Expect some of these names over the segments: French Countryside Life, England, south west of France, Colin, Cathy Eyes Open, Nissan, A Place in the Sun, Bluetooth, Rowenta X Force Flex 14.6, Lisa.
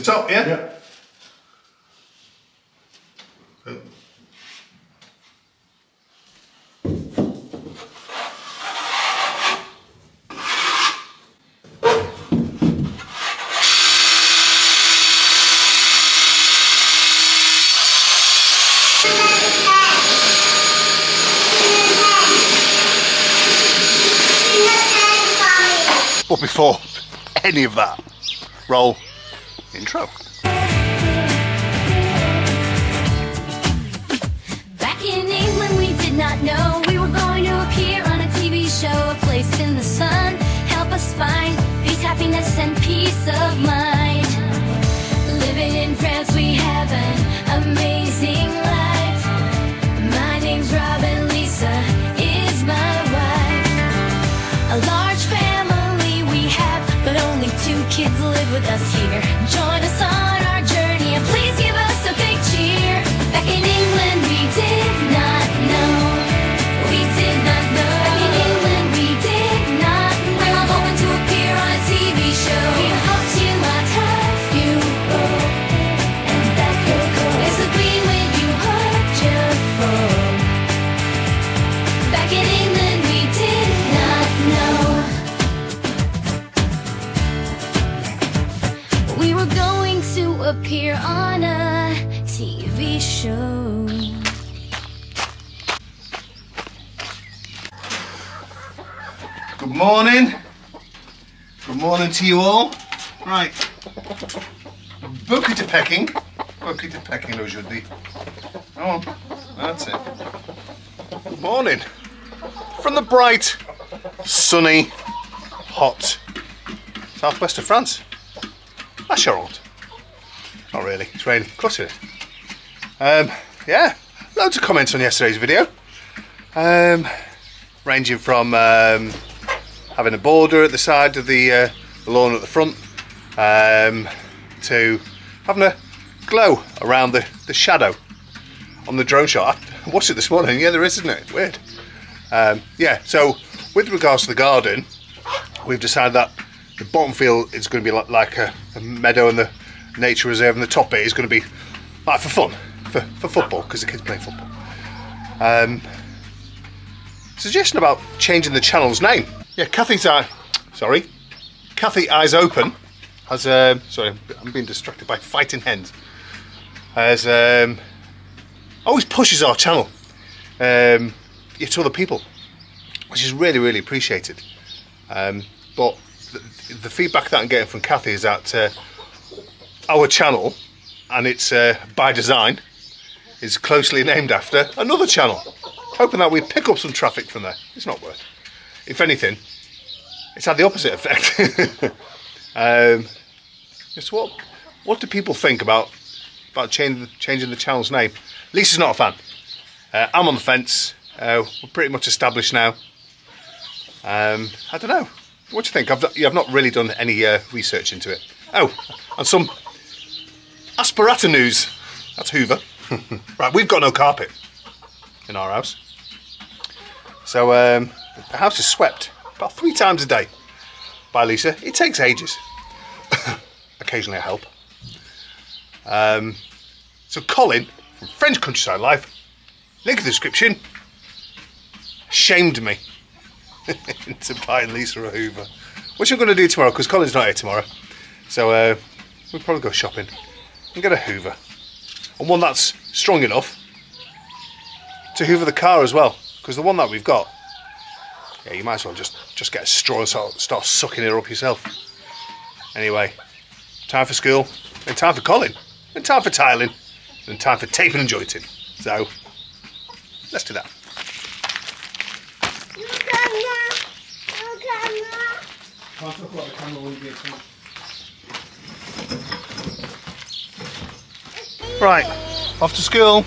the top, yeah? Yeah. But before any of that, roll intro. Back in England, we did not know we were going to appear on a TV show, A Place in the Sun. Help us find peace, happiness, and peace of mind. Living in France, we have an amazing life. My name's Rob and Lisa is my wife. A large family we have, but only two kids live with us here. Join us on our journey and please give us a big cheer. Back in England we did not know. We did not know. Back in England we did not know. We were hoping to appear on a TV show. We hoped you might have you go, and that could go. It's a green when you hurt your foe. Back in England we did not know. We were going to appear on a TV show. Good morning. Good morning to you all. Right. Bouquet to pecking, aujourd'hui. Come on. That's it. Good morning. From the bright, sunny, hot southwest of France. That's your old. Not really, it's raining. Of course it is. Yeah, loads of comments on yesterday's video. Ranging from having a border at the side of the lawn at the front, to having a glow around the shadow on the drone shot. I watched it this morning, yeah there is, isn't it? Weird. Yeah, so with regards to the garden, we've decided that the bottom field is going to be like a meadow and the nature reserve, and the top bit is going to be like for fun, for football, because the kids play football. Suggestion about changing the channel's name. Yeah, Cathy Eyes Open has sorry, I'm being distracted by fighting hens. Has always pushes our channel to other people, which is really, really appreciated. But the feedback that I'm getting from Cathy is that our channel, and it's by design, is closely named after another channel, hoping that we pick up some traffic from there. It's not worth it. If anything, it's had the opposite effect. Just what do people think about changing the channel's name? Lisa's not a fan. I'm on the fence. We're pretty much established now. I don't know. What do you think? I've not really done any research into it. Oh, and some Aspirata news. That's Hoover. Right, we've got no carpet in our house. So the house is swept about 3 times a day by Lisa. It takes ages. Occasionally I help. So Colin from French Countryside Life, link in the description, shamed me into buying Lisa a Hoover, which I'm going to do tomorrow because Colin's not here tomorrow, so we'll probably go shopping and get a Hoover, and one that's strong enough to hoover the car as well, because the one that we've got, yeah, you might as well just get a straw and start sucking her up yourself. Anyway, time for school, and time for Colin, and time for tiling, and time for taping and jointing, so let's do that. Can't talk about the camera when you get home. Right, off to school.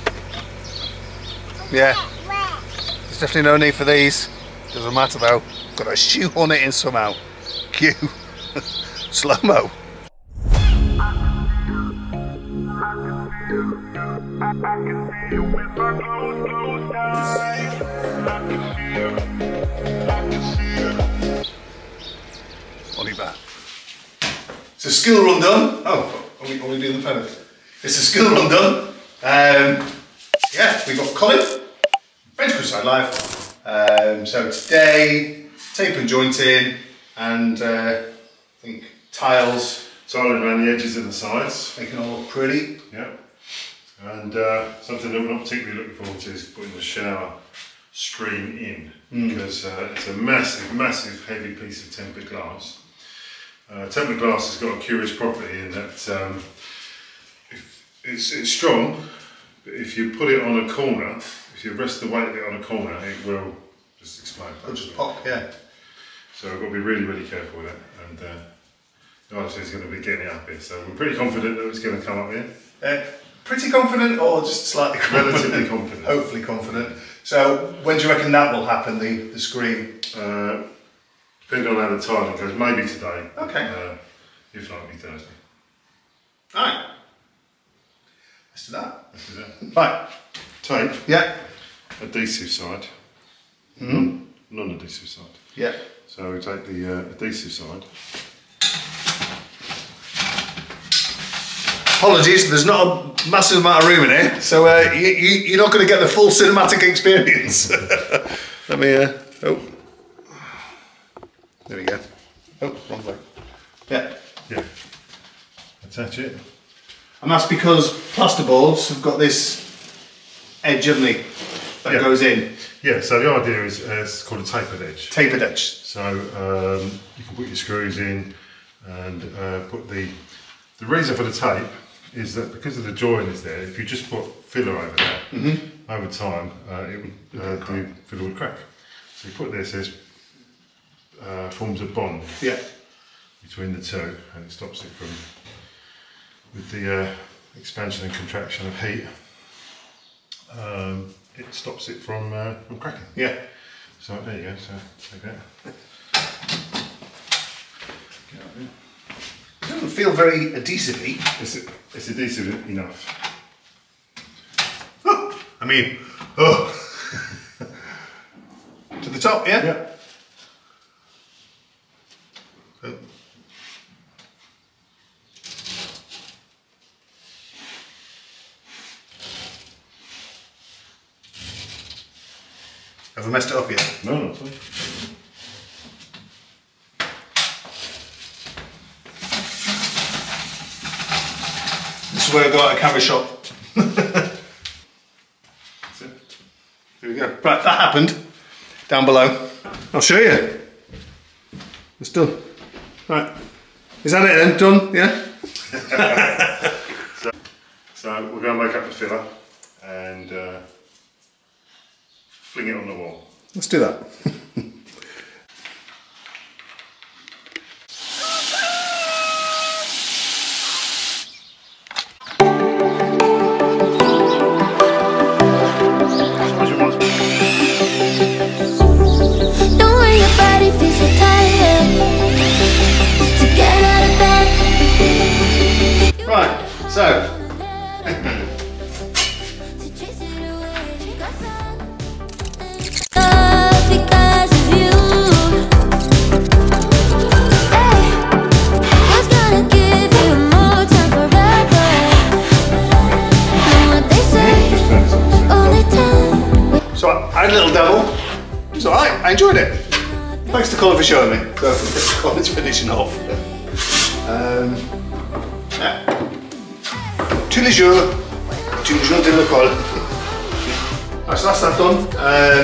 Yeah, there's definitely no need for these. Doesn't matter though. Got to shoehorn it in somehow. Cue slow mo. So school run done. Oh, Are we doing the phones? It's a skill run done. Yeah, we've got Colin, French Countryside Life. So today, tape and jointing, and I think tiles. Tiling around the edges and the sides. Making it all look pretty. Yeah. And something that we're not particularly looking forward to is putting the shower screen in, because it's a massive, massive, heavy piece of tempered glass. Tempered glass has got a curious property in that it's strong, but if you put it on a corner, if you rest the weight of it on a corner, it will just explode. It'll just pop, yeah. So we've got to be really, really careful with that. And the artist is going to be getting it up here, so we're pretty confident that it's going to come up here. Pretty confident, or just slightly confident? Relatively confident. Hopefully confident. So when do you reckon that will happen, the screen? Depending on how the tiling goes, maybe today. Okay. If not, it'll be Thursday. Alright. Let's do that. Let's do that. Right. Tape. Yeah. Adhesive side. Mm-hmm. Non-adhesive side. Yeah. So we take the adhesive side. Apologies, there's not a massive amount of room in here, so you're not going to get the full cinematic experience. Let me, oh, there we go. Oh, wrong way. Yeah. Yeah. Attach it. And that's because plasterboards have got this edge, haven't they, that goes in. Yeah, so the idea is it's called a tapered edge. Tapered edge. So you can put your screws in and put the... The reason for the tape is that because of the join is there, if you just put filler over that, over time, filler would crack. So you put this, forms a bond between the two, and it stops it from, with the expansion and contraction of heat, it stops it from cracking. Yeah. So there you go, so take that. Get out there. It doesn't feel very adhesive-y. It's adhesive enough. Oh, I mean, to the top, yeah? Yeah. Oh. Have I messed it up yet? No, not really. Where I go out of camera shop. That's it. There we go. Right, that happened. Down below. I'll show you. It's done. Right. Is that it then? Done? Yeah? so we're going to make up the filler and fling it on the wall. Let's do that. So, I had a little devil. It's alright, I enjoyed it. Thanks to Colin for showing me. So, Colin's finishing off. Yeah. Tous les jours de l'école. Right, so that's that done.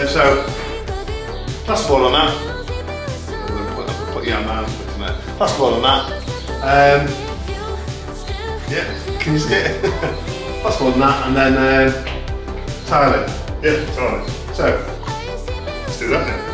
So, plasterboard on that. Put your hand on that. Plasterboard on that. Yeah, can you see it? Plasterboard on that, and then tiling. Yeah, tiling. So, let's do that then.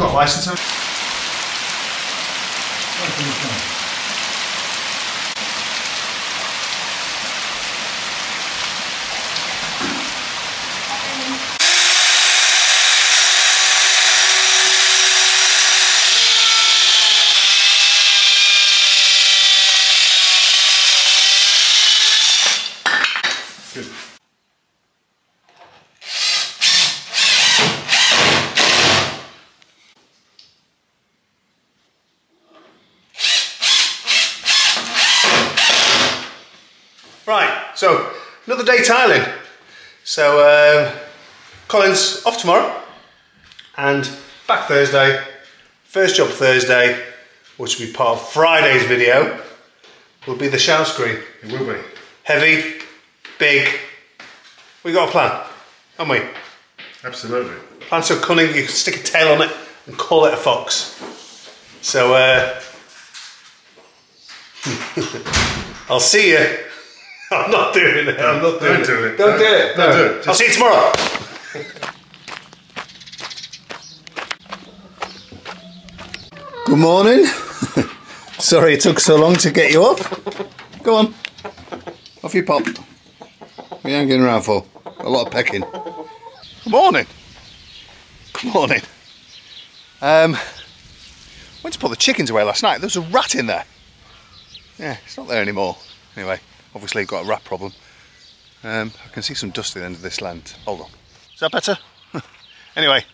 I've got a license. Right, so another day tiling. So Colin's off tomorrow and back Thursday. First job Thursday, which will be part of Friday's video, will be the shower screen. It will be. Heavy, big. We got a plan, haven't we? Absolutely. Plan so cunning you can stick a tail on it and call it a fox. So I'll see you. I'm not doing it. I'm not doing it. Don't do it. Don't do it. I'll see you tomorrow. Good morning. Sorry it took so long to get you up. Go on. Off you pop. What are you hanging around for? A lot of pecking. Good morning. Good morning. Went to put the chickens away last night. There was a rat in there. Yeah, it's not there anymore. Anyway. Obviously got a rat problem. I can see some dust at the end of this land. Hold on. Is that better? Anyway,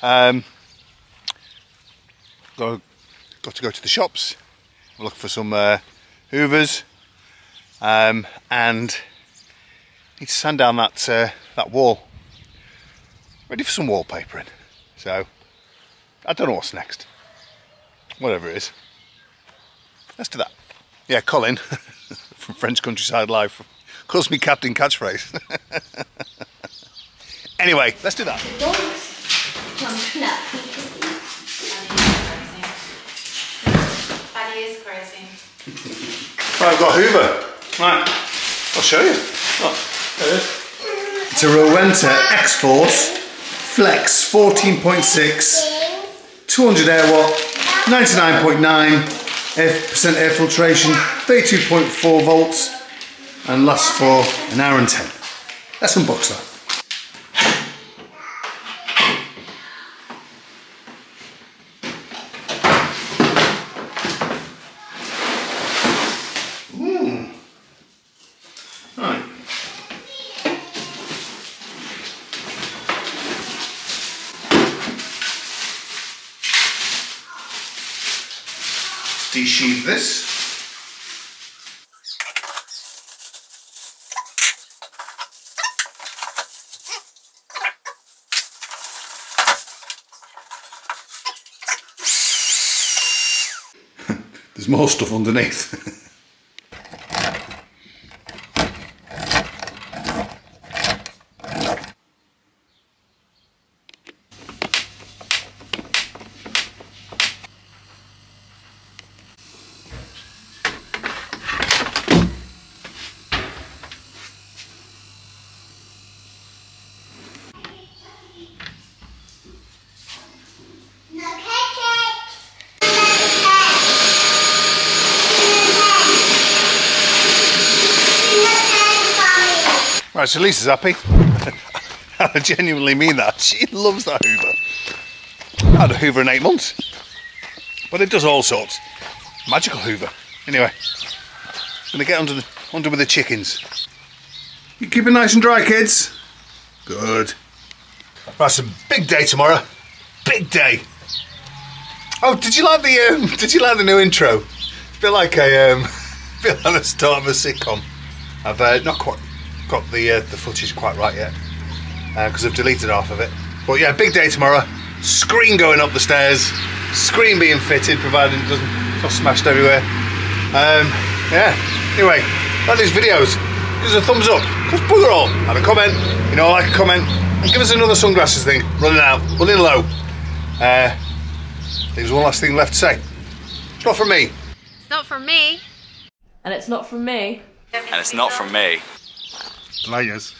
got to go to the shops. I'm looking for some hoovers, and need to sand down that that wall. Ready for some wallpapering. So I don't know what's next. Whatever it is, let's do that. Yeah, Colin. From French Countryside Life. Calls me Captain Catchphrase. Anyway, let's do that. That is crazy. Right, I've got a Hoover. Right, I'll show you. Oh, there it is. It's a Rowenta X Force Flex 14.6, 200 airwatt, 99.9. % air filtration, 32.4 volts, and lasts for an hour and 10. Let's unbox that. Mm. Right. Desheath this. There's more stuff underneath. Right, so Lisa's happy. I genuinely mean that. She loves that Hoover. I had a Hoover in 8 months. But it does all sorts. Magical Hoover. Anyway, I'm gonna get under with the chickens. You keep it nice and dry, kids. Good. Right, so big day tomorrow. Big day. Oh, did you like the new intro? Feel like the start of a sitcom. I've not quite got the footage quite right yet, because I've deleted half of it. But yeah, big day tomorrow. Screen going up the stairs, screen being fitted, providing it it's not smashed everywhere. Yeah, anyway, like these videos, give us a thumbs up, because bugger all, and a comment, you know, like a comment, and give us another sunglasses thing, running low. There's one last thing left to say. It's not from me. It's not from me. And it's not from me. And it's not from me. Layers.